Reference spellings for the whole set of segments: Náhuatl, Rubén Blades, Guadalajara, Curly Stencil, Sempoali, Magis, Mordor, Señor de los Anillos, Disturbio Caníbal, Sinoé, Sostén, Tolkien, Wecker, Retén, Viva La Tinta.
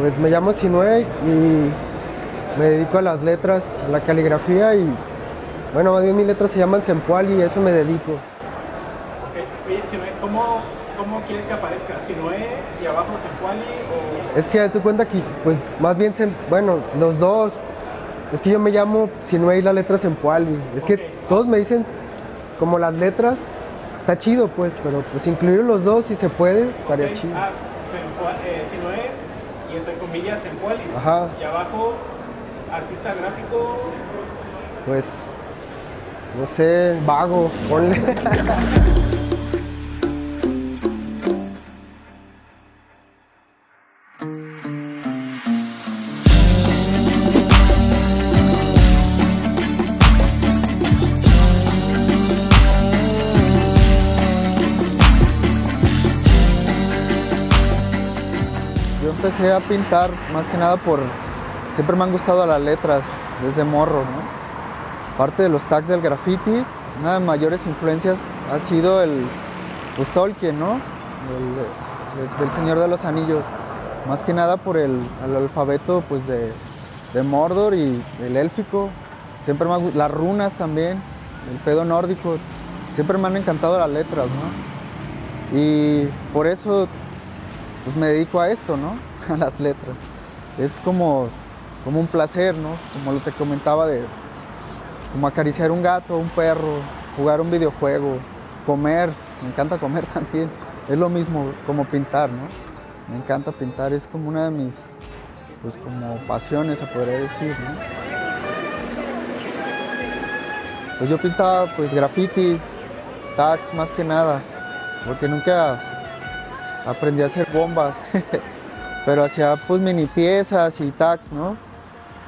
Pues me llamo Sinoé y me dedico a las letras, a la caligrafía y, bueno, más bien mis letras se llaman Sempoali y a eso me dedico. Okay. Oye, Sinoé, ¿cómo quieres que aparezca? ¿Sinoé y abajo Sempoali o...? Es que hazte cuenta que, pues, más bien, bueno, los dos. Es que yo me llamo Sinoé y la letra Sempoali. Es okay. Que todos me dicen, como las letras, está chido, pues, pero pues incluir los dos, si se puede, estaría okay. Chido. Ah, Sinoé y entre comillas Sempoali. Ajá. Y abajo, artista gráfico... Pues... no sé, vago, ponle. Yo empecé a pintar más que nada por... siempre me han gustado las letras, desde morro, ¿no? Aparte de los tags del graffiti, una de las mayores influencias ha sido pues Tolkien, ¿no? Del Señor de los Anillos. Más que nada por el alfabeto pues de Mordor y el élfico. Siempre me han, las runas también, el pedo nórdico. Siempre me han encantado las letras, ¿no? Y por eso pues me dedico a esto, ¿no? A las letras. Es como un placer, ¿no? Como te comentaba como acariciar un gato, un perro, jugar un videojuego, comer, me encanta comer también. Es lo mismo como pintar, ¿no? Me encanta pintar, es como una de mis, pues como pasiones, se podría decir, ¿no? Pues yo pintaba, pues graffiti, tags más que nada, porque nunca aprendí a hacer bombas, pero hacía pues mini piezas y tags, ¿no?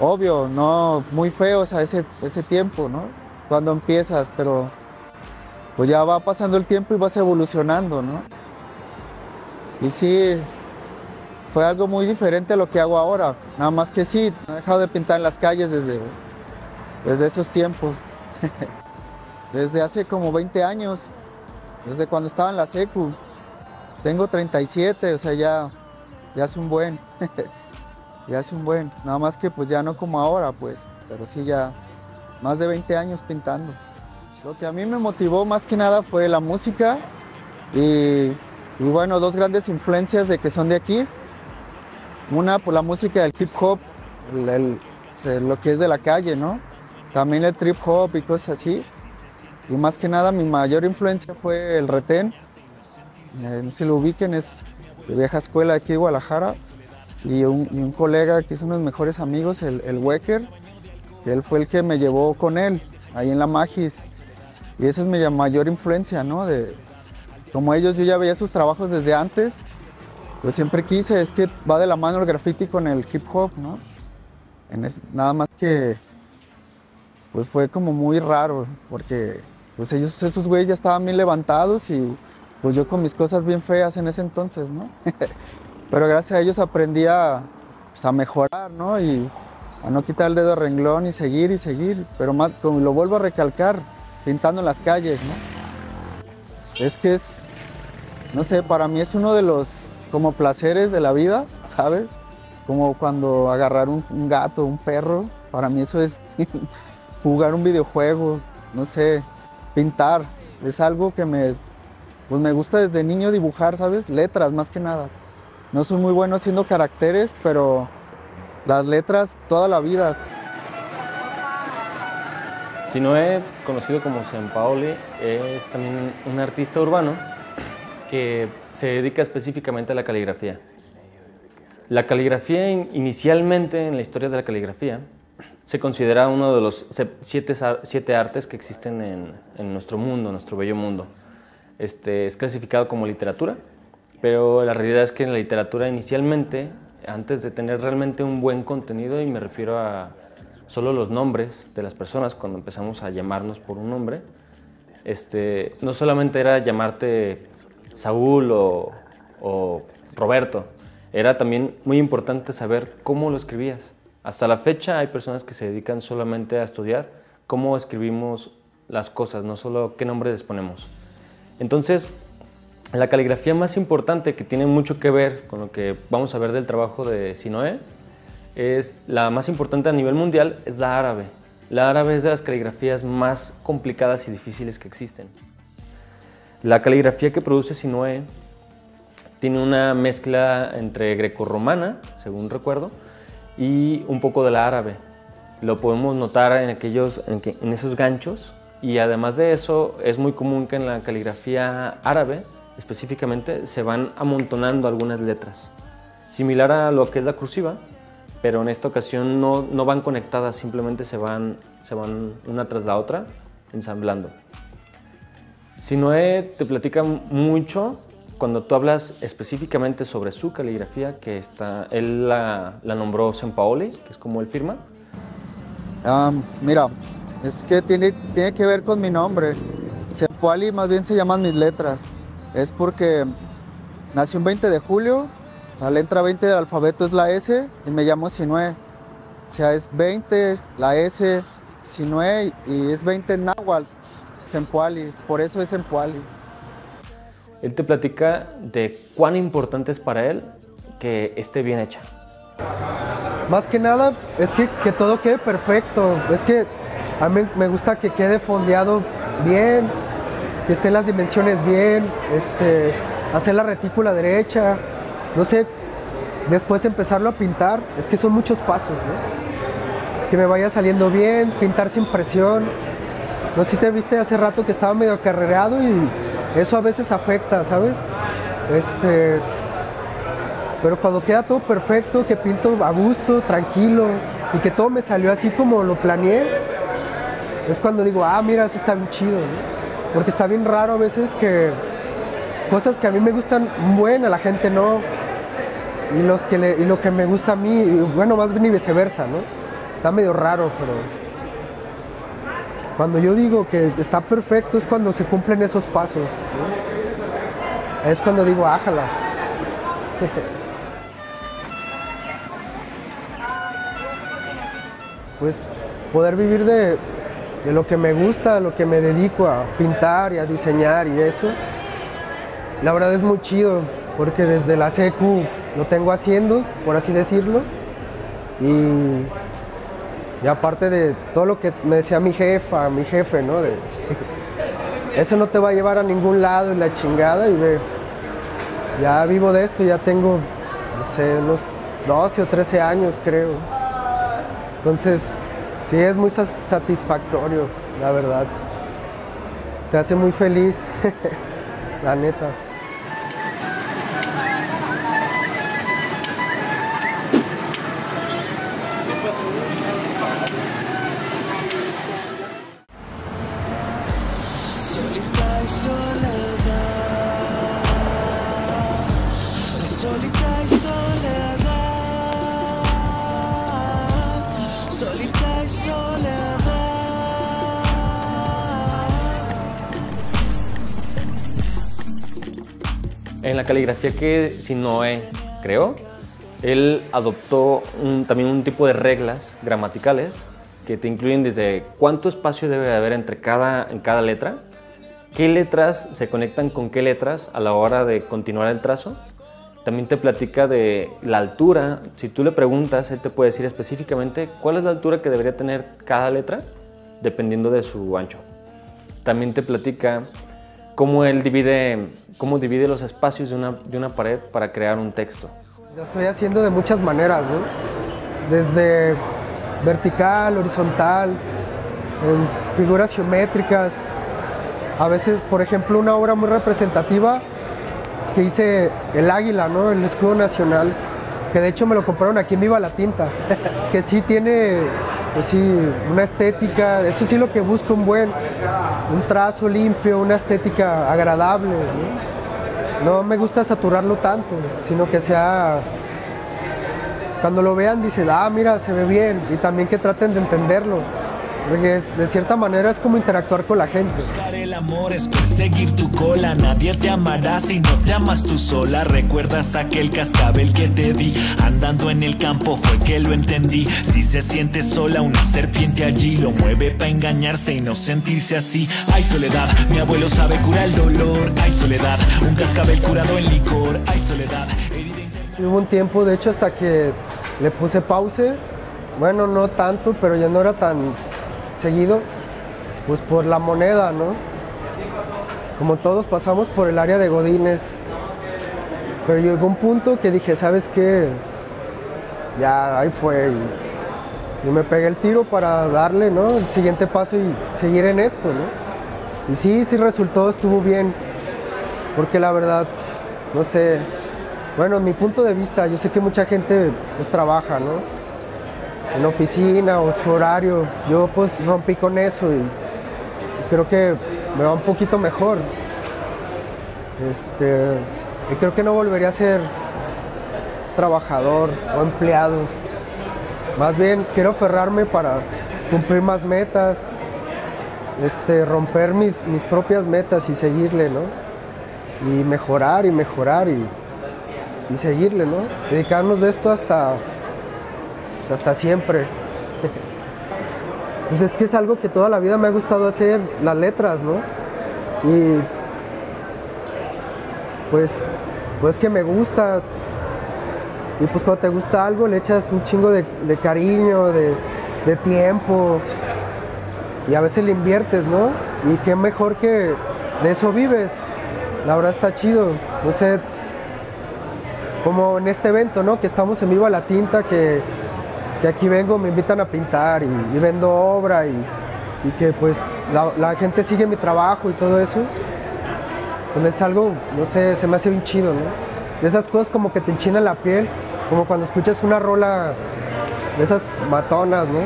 Obvio, no muy feos a ese tiempo, ¿no? Cuando empiezas, pero pues ya va pasando el tiempo y vas evolucionando, ¿no? Y sí, fue algo muy diferente a lo que hago ahora. Nada más que sí, he dejado de pintar en las calles desde esos tiempos. Desde hace como 20 años, desde cuando estaba en la secu. Tengo 37, o sea, ya es un buen. Ya hace un buen, nada más que pues ya no como ahora, pues, pero sí ya más de 20 años pintando. Lo que a mí me motivó más que nada fue la música y bueno, dos grandes influencias de que son de aquí. Una, por la música del hip hop, lo que es de la calle, ¿no? También el trip hop y cosas así. Y más que nada mi mayor influencia fue el Retén. No sé si lo ubiquen, es de vieja escuela aquí de Guadalajara. Y un colega que es uno de mis mejores amigos, el Wecker, que él fue el que me llevó con él, ahí en la Magis. Y esa es mi mayor influencia, ¿no? Como ellos, yo ya veía sus trabajos desde antes, pero siempre quise, es que va de la mano el graffiti con el hip hop, ¿no? Nada más que, pues fue como muy raro, porque pues esos güeyes ya estaban bien levantados y pues yo con mis cosas bien feas en ese entonces, ¿no? Pero gracias a ellos aprendí pues, a mejorar, ¿no? Y a no quitar el dedo de renglón y seguir. Pero más, como lo vuelvo a recalcar, pintando en las calles, ¿no? Es que es, no sé, para mí es uno de los como placeres de la vida, ¿sabes? Como cuando agarrar un gato, un perro, para mí eso es jugar un videojuego, no sé, pintar. Es algo que me gusta desde niño dibujar, ¿sabes? Letras más que nada. No soy muy bueno haciendo caracteres, pero las letras toda la vida. Sinoé, conocido como Sempoali, es también un artista urbano que se dedica específicamente a la caligrafía. La caligrafía, inicialmente en la historia de la caligrafía, se considera uno de los siete artes que existen en nuestro mundo, en nuestro bello mundo. Es clasificado como literatura. Pero la realidad es que en la literatura inicialmente, antes de tener realmente un buen contenido, y me refiero a solo los nombres de las personas, cuando empezamos a llamarnos por un nombre, no solamente era llamarte Saúl o Roberto, era también muy importante saber cómo lo escribías. Hasta la fecha hay personas que se dedican solamente a estudiar cómo escribimos las cosas, no solo qué nombre les ponemos. Entonces, La caligrafía más importante, que tiene mucho que ver con lo que vamos a ver del trabajo de Sinoé, es la más importante a nivel mundial, es la árabe. La árabe es de las caligrafías más complicadas y difíciles que existen. La caligrafía que produce Sinoé tiene una mezcla entre grecorromana, según recuerdo, y un poco de la árabe. Lo podemos notar en esos ganchos, y además de eso es muy común que en la caligrafía árabe específicamente se van amontonando algunas letras, similar a lo que es la cursiva, pero en esta ocasión no van conectadas, simplemente se van una tras la otra ensamblando. Sinoé te platica mucho cuando tú hablas específicamente sobre su caligrafía, que él la nombró Sempoali, que es como él firma. Mira, es que tiene que ver con mi nombre. Sempoali más bien se llaman mis letras. Es porque nací un 20 de julio, la letra 20 del alfabeto es la S y me llamo Sinoé. O sea, es 20, la S, Sinoé, y es 20 en náhuatl, Sempoali, por eso es Sempoali. Él te platica de cuán importante es para él que esté bien hecha. Más que nada es que todo quede perfecto, es que a mí me gusta que quede fondeado bien, que estén las dimensiones bien, hacer la retícula derecha, no sé, después empezarlo a pintar, es que son muchos pasos, ¿no? Que me vaya saliendo bien, pintar sin presión. No sé si te viste hace rato que estaba medio acarreado y eso a veces afecta, ¿sabes? Pero cuando queda todo perfecto, que pinto a gusto, tranquilo, y que todo me salió así como lo planeé, es cuando digo, ah, mira, eso está bien chido, ¿no? Porque está bien raro a veces que cosas que a mí me gustan, bueno, a la gente no, y lo que me gusta a mí, y bueno, más bien y viceversa, ¿no? Está medio raro, pero cuando yo digo que está perfecto es cuando se cumplen esos pasos, ¿no? Es cuando digo, ájala. Pues poder vivir de lo que me gusta, lo que me dedico a pintar y a diseñar y eso, la verdad es muy chido, porque desde la secu lo tengo haciendo, por así decirlo, y aparte de todo lo que me decía mi jefa, mi jefe, ¿no? Eso no te va a llevar a ningún lado y la chingada, y ya vivo de esto, ya tengo, no sé, unos 12 o 13 años creo. Entonces, sí, es muy satisfactorio, la verdad. Te hace muy feliz, la neta. En la caligrafía que Sinoé creó, él adoptó también un tipo de reglas gramaticales que te incluyen desde cuánto espacio debe haber en cada letra, qué letras se conectan con qué letras a la hora de continuar el trazo. También te platica de la altura. Si tú le preguntas, él te puede decir específicamente cuál es la altura que debería tener cada letra, dependiendo de su ancho. También te platica cómo él divide los espacios de una pared para crear un texto. Lo estoy haciendo de muchas maneras, ¿no? Desde vertical, horizontal, en figuras geométricas. A veces, por ejemplo, una obra muy representativa que hice, el águila, ¿no? El escudo nacional, que de hecho me lo compraron aquí en Viva La Tinta, que sí tiene, pues sí, una estética, eso sí es lo que busco, un trazo limpio, una estética agradable, ¿no? No me gusta saturarlo tanto, sino que sea, cuando lo vean dicen, ah, mira, se ve bien, y también que traten de entenderlo, Porque es, de cierta manera es como interactuar con la gente. Buscar el amor es perseguir tu cola. Nadie te amará si no te amas tú sola. Recuerdas aquel cascabel que te di. Andando en el campo fue que lo entendí. Si se siente sola una serpiente allí, lo mueve para engañarse y no sentirse así. Hay soledad, mi abuelo sabe curar el dolor. Hay soledad, un cascabel curado en licor. Hay soledad. Hubo un tiempo, de hecho, hasta que le puse pause. Bueno, no tanto, pero ya no era tan seguido, pues por la moneda, ¿no? Como todos pasamos por el área de godines, pero llegó un punto que dije, ¿sabes qué? Ya, ahí fue, y me pegué el tiro para darle, ¿no?, el siguiente paso y seguir en esto, ¿no? Y sí, sí resultó, estuvo bien, porque la verdad, no sé, bueno, mi punto de vista, yo sé que mucha gente pues trabaja, ¿no?, en oficina o su horario. Yo pues rompí con eso y creo que me va un poquito mejor. Y creo que no volvería a ser trabajador o empleado. Más bien quiero aferrarme para cumplir más metas, romper mis propias metas y seguirle, ¿no? Y mejorar y mejorar y seguirle, ¿no? Dedicarnos de esto hasta siempre. Pues es que es algo que toda la vida me ha gustado hacer, las letras, ¿no? Y pues que me gusta, y pues cuando te gusta algo le echas un chingo de cariño, de tiempo, y a veces le inviertes, ¿no? Y qué mejor que de eso vives, la verdad está chido. No sé, como en este evento, ¿no?, que estamos en Viva La Tinta, que aquí vengo, me invitan a pintar y vendo obra y que pues la gente sigue mi trabajo y todo eso, pues es algo, no sé, se me hace bien chido, ¿no? De esas cosas como que te enchinan la piel, como cuando escuchas una rola de esas matonas, ¿no?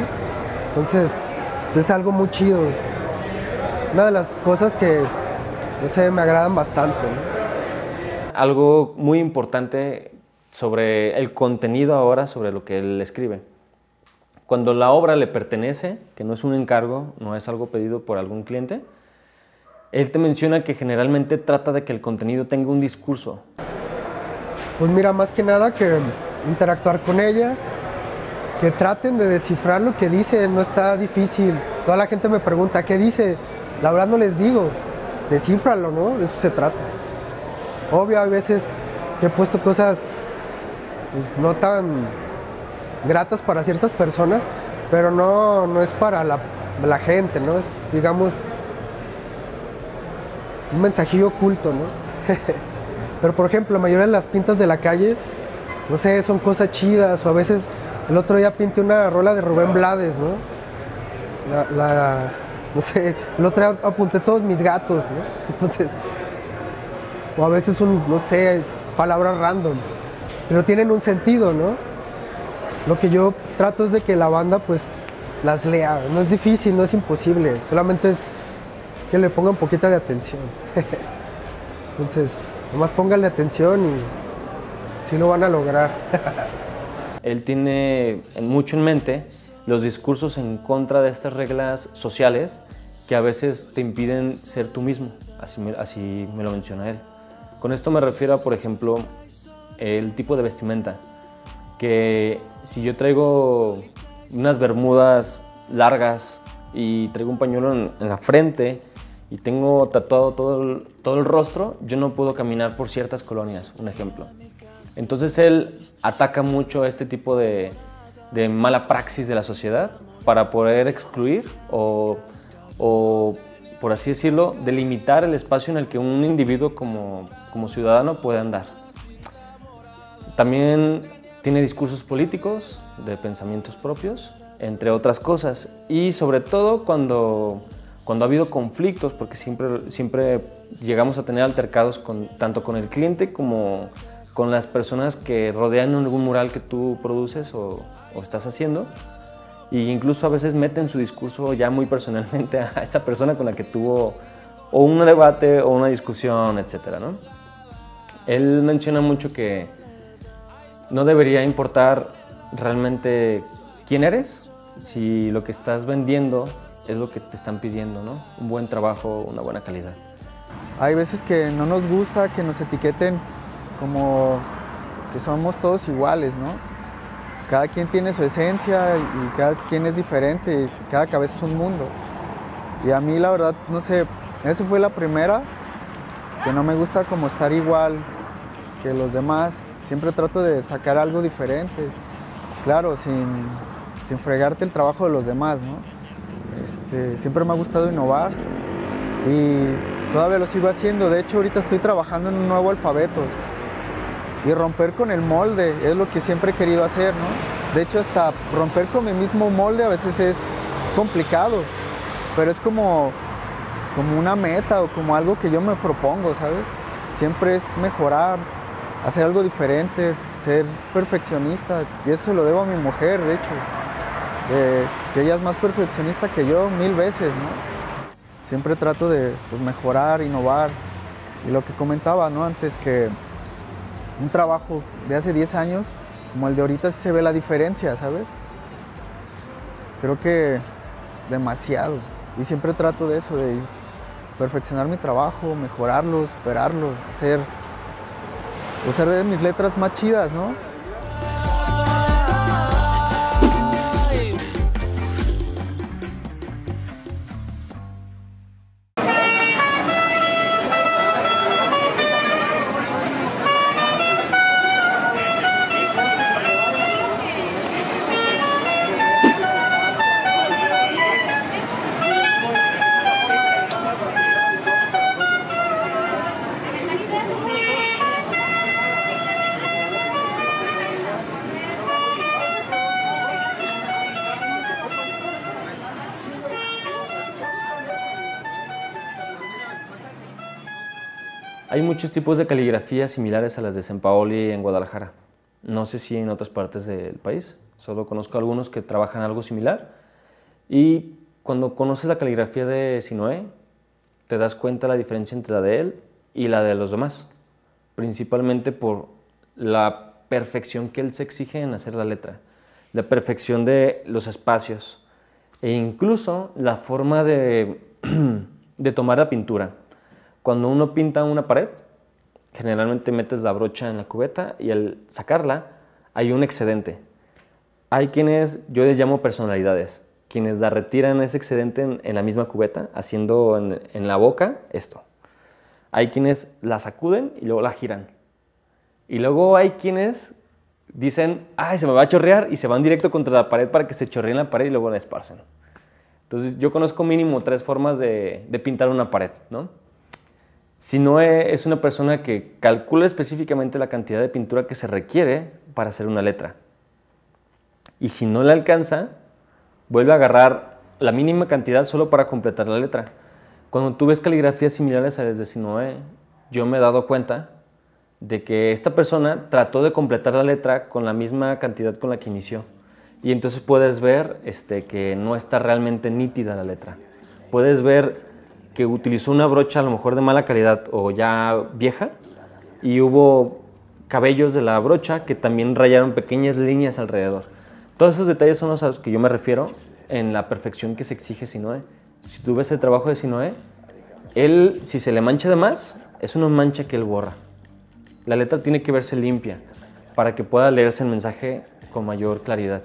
Entonces, pues es algo muy chido. Una de las cosas que, no sé, me agradan bastante, ¿no? Algo muy importante sobre el contenido ahora, sobre lo que él escribe. Cuando la obra le pertenece, que no es un encargo, no es algo pedido por algún cliente, él te menciona que generalmente trata de que el contenido tenga un discurso. Pues mira, más que nada que interactuar con ellas, que traten de descifrar lo que dice, no está difícil. Toda la gente me pregunta, ¿qué dice? La verdad no les digo, descífralo, ¿no? De eso se trata. Obvio, hay veces que he puesto cosas pues no tan gratas para ciertas personas, pero no es para la gente, ¿no? Es, digamos, un mensajillo oculto, ¿no? Pero, por ejemplo, la mayoría de las pintas de la calle, no sé, son cosas chidas, o a veces el otro día pinté una rola de Rubén Blades, ¿no? No sé, el otro día apunté todos mis gatos, ¿no? Entonces, o a veces no sé, palabras random, pero tienen un sentido, ¿no? Lo que yo trato es de que la banda pues las lea, no es difícil, no es imposible, solamente es que le pongan poquita de atención. Entonces, nomás pónganle atención y sí lo van a lograr. Él tiene mucho en mente los discursos en contra de estas reglas sociales que a veces te impiden ser tú mismo, así me lo menciona él. Con esto me refiero a, por ejemplo, el tipo de vestimenta, que si yo traigo unas bermudas largas y traigo un pañuelo en la frente y tengo tatuado todo el rostro, yo no puedo caminar por ciertas colonias, un ejemplo. Entonces él ataca mucho este tipo de mala praxis de la sociedad para poder excluir o, por así decirlo, delimitar el espacio en el que un individuo como ciudadano puede andar. También tiene discursos políticos, de pensamientos propios, entre otras cosas. Y sobre todo cuando ha habido conflictos, porque siempre llegamos a tener altercados tanto con el cliente como con las personas que rodean algún mural que tú produces o estás haciendo. E incluso a veces meten su discurso ya muy personalmente a esa persona con la que tuvo o un debate o una discusión, etc., ¿no? Él menciona mucho que no debería importar realmente quién eres, si lo que estás vendiendo es lo que te están pidiendo, ¿no? Un buen trabajo, una buena calidad. Hay veces que no nos gusta que nos etiqueten como que somos todos iguales, ¿no? Cada quien tiene su esencia y cada quien es diferente, y cada cabeza es un mundo. Y a mí, la verdad, no sé, eso fue la primera, que no me gusta como estar igual que los demás. Siempre trato de sacar algo diferente, claro, sin fregarte el trabajo de los demás, ¿no? Siempre me ha gustado innovar y todavía lo sigo haciendo. De hecho, ahorita estoy trabajando en un nuevo alfabeto y romper con el molde es lo que siempre he querido hacer, ¿no? De hecho, hasta romper con mi mismo molde a veces es complicado, pero es como una meta o como algo que yo me propongo, ¿sabes? Siempre es mejorar, hacer algo diferente, ser perfeccionista, y eso lo debo a mi mujer, de hecho. Que ella es más perfeccionista que yo 1000 veces, ¿no? Siempre trato de, pues, mejorar, innovar. Y lo que comentaba, ¿no?, antes, que un trabajo de hace 10 años como el de ahorita sí se ve la diferencia, ¿sabes? Creo que demasiado. Y siempre trato de eso, de perfeccionar mi trabajo, mejorarlo, superarlo, hacer de mis letras más chidas, ¿no? Hay muchos tipos de caligrafías similares a las de Sempoali en Guadalajara. No sé si en otras partes del país, solo conozco algunos que trabajan algo similar. Y cuando conoces la caligrafía de Sinoé, te das cuenta de la diferencia entre la de él y la de los demás, principalmente por la perfección que él se exige en hacer la letra, la perfección de los espacios e incluso la forma de tomar la pintura. Cuando uno pinta una pared, generalmente metes la brocha en la cubeta y al sacarla hay un excedente. Hay quienes, yo les llamo personalidades, quienes la retiran ese excedente en la misma cubeta, haciendo en la boca esto. Hay quienes la sacuden y luego la giran. Y luego hay quienes dicen, ¡ay, se me va a chorrear! Y se van directo contra la pared para que se chorree en la pared y luego la esparcen. Entonces yo conozco mínimo 3 formas de pintar una pared, ¿no? Sinoé es una persona que calcula específicamente la cantidad de pintura que se requiere para hacer una letra. Y si no le alcanza, vuelve a agarrar la mínima cantidad solo para completar la letra. Cuando tú ves caligrafías similares a las de Sinoé, yo me he dado cuenta de que esta persona trató de completar la letra con la misma cantidad con la que inició. Y entonces puedes ver que no está realmente nítida la letra. Puedes ver que utilizó una brocha a lo mejor de mala calidad o ya vieja, y hubo cabellos de la brocha que también rayaron pequeñas líneas alrededor. Todos esos detalles son a los que yo me refiero en la perfección que se exige Sinoé. Si tú ves el trabajo de Sinoé, él, si se le mancha de más, es una mancha que él borra. La letra tiene que verse limpia para que pueda leerse el mensaje con mayor claridad.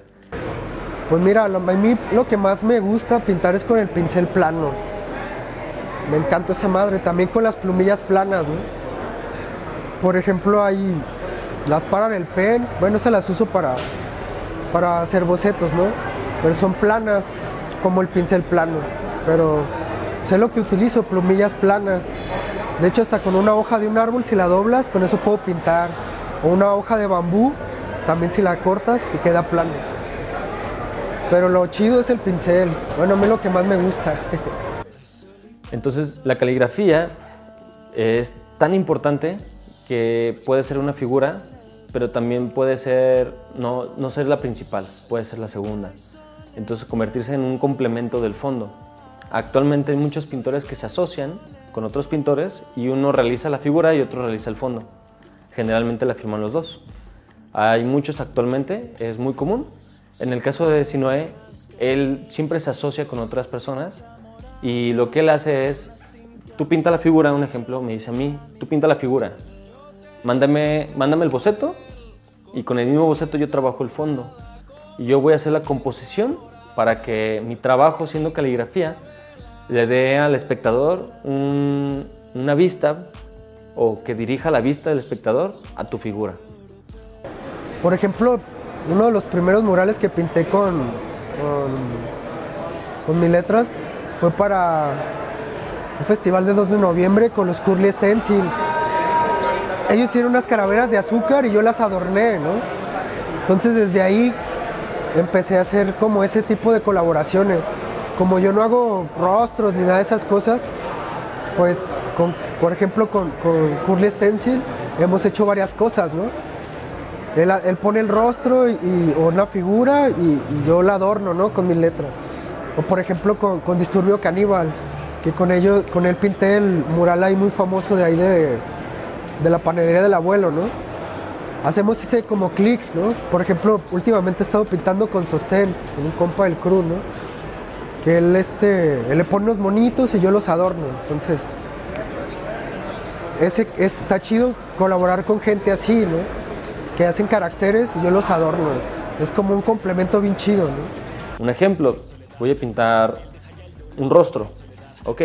Pues mira, a mí lo que más me gusta pintar es con el pincel plano. Me encanta esa madre, también con las plumillas planas, ¿no? Por ejemplo, ahí las paran el pen, bueno, se las uso para hacer bocetos, ¿no? Pero son planas, como el pincel plano, pero sé lo que utilizo, plumillas planas. De hecho, hasta con una hoja de un árbol, si la doblas, con eso puedo pintar. O una hoja de bambú, también si la cortas y queda plano. Pero lo chido es el pincel, bueno, a mí lo que más me gusta. Entonces, la caligrafía es tan importante que puede ser una figura, pero también puede ser, no ser la principal, puede ser la segunda. Entonces, convertirse en un complemento del fondo. Actualmente hay muchos pintores que se asocian con otros pintores y uno realiza la figura y otro realiza el fondo. Generalmente la firman los dos. Hay muchos actualmente, es muy común. En el caso de Sinoé, Él siempre se asocia con otras personas y lo que él hace es, tú pinta la figura, un ejemplo, me dice a mí, tú pinta la figura, mándame el boceto y con el mismo boceto yo trabajo el fondo. Y yo voy a hacer la composición para que mi trabajo, siendo caligrafía, le dé al espectador una vista o que dirija la vista del espectador a tu figura. Por ejemplo, uno de los primeros murales que pinté con mis letras fue para un festival de 2 de noviembre con los Curly Stencil. Ellos hicieron unas calaveras de azúcar y yo las adorné, ¿no? Entonces desde ahí empecé a hacer como ese tipo de colaboraciones. Como yo no hago rostros ni nada de esas cosas, pues por ejemplo con Curly Stencil hemos hecho varias cosas, ¿no? Él pone el rostro o una figura y yo la adorno, ¿no? Con mis letras. O por ejemplo con Disturbio Caníbal, que con él pinté el mural ahí muy famoso de ahí de la panadería del abuelo, ¿no? Hacemos ese como clic, ¿no? Por ejemplo, últimamente he estado pintando con Sostén, con un compa del crew, ¿no? Que él le pone unos monitos y yo los adorno. Entonces, está chido colaborar con gente así, ¿no? Que hacen caracteres y yo los adorno. Es como un complemento bien chido, ¿no? Un ejemplo, voy a pintar un rostro, ¿ok?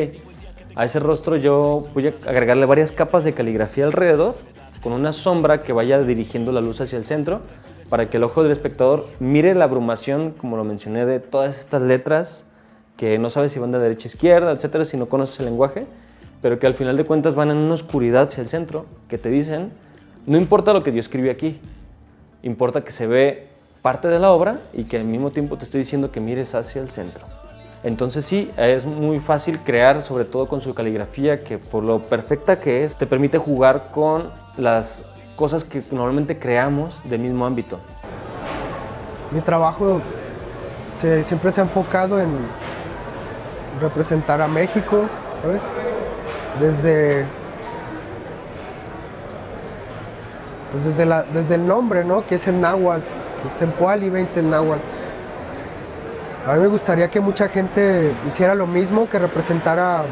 A ese rostro yo voy a agregarle varias capas de caligrafía alrededor, con una sombra que vaya dirigiendo la luz hacia el centro para que el ojo del espectador mire la abrumación, como lo mencioné, de todas estas letras que no sabes si van de derecha a izquierda, etcétera, si no conoces el lenguaje, pero que al final de cuentas van en una oscuridad hacia el centro, que te dicen, no importa lo que yo escribí aquí, importa que se ve parte de la obra y que al mismo tiempo te estoy diciendo que mires hacia el centro. Entonces sí, es muy fácil crear, sobre todo con su caligrafía, que por lo perfecta que es, te permite jugar con las cosas que normalmente creamos del mismo ámbito. Mi trabajo siempre se ha enfocado en representar a México, ¿sabes? Desde el nombre, ¿no? Que es en náhuatl, que es Sempoali 20 en náhuatl. A mí me gustaría que mucha gente hiciera lo mismo, que representara,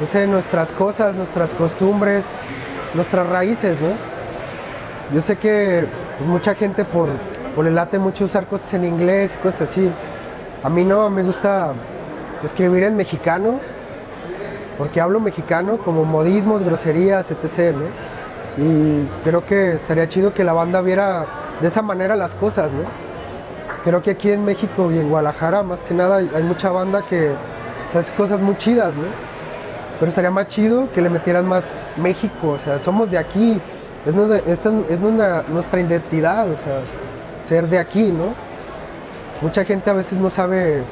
no sé, nuestras cosas, nuestras costumbres, nuestras raíces, ¿no? Yo sé que pues, mucha gente por el late mucho usar cosas en inglés y cosas así. A mí no, me gusta escribir en mexicano, porque hablo mexicano, como modismos, groserías, etc., ¿no? Y creo que estaría chido que la banda viera de esa manera las cosas, ¿no? Creo que aquí en México y en Guadalajara, más que nada, hay mucha banda que o sea, hace cosas muy chidas, ¿no? Pero estaría más chido que le metieran más México, o sea, somos de aquí, nuestra identidad, o sea, ser de aquí, ¿no? Mucha gente a veces no sabe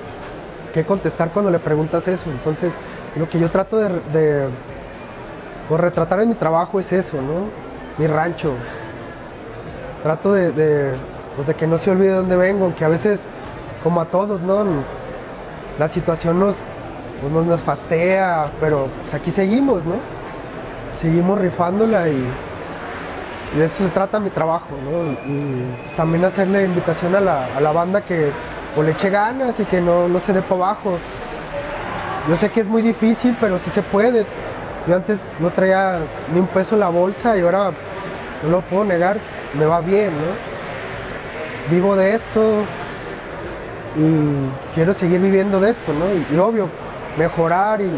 qué contestar cuando le preguntas eso, entonces lo que yo trato de retratar en mi trabajo es eso, ¿no? Mi rancho. Trato de que no se olvide de dónde vengo, que a veces, como a todos, ¿no? La situación nos fastea, pero pues, aquí seguimos, ¿no? Seguimos rifándola y de eso se trata mi trabajo, ¿no? Y pues, también hacerle invitación a la banda que o le eche ganas y que no se dé para abajo. Yo sé que es muy difícil, pero sí se puede. Yo antes no traía ni un peso en la bolsa y ahora no lo puedo negar, me va bien, ¿no? Vivo de esto y quiero seguir viviendo de esto, ¿no? Y obvio, mejorar y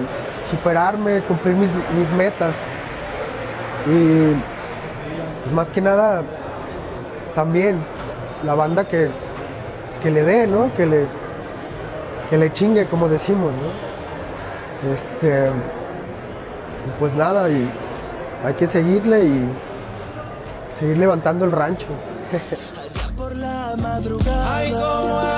superarme, cumplir mis metas. Y pues, más que nada, también la banda que le dé, ¿no? Que le chingue, como decimos, ¿no? Pues nada, y hay que seguirle y seguir levantando el rancho. Madrugada. Ay, como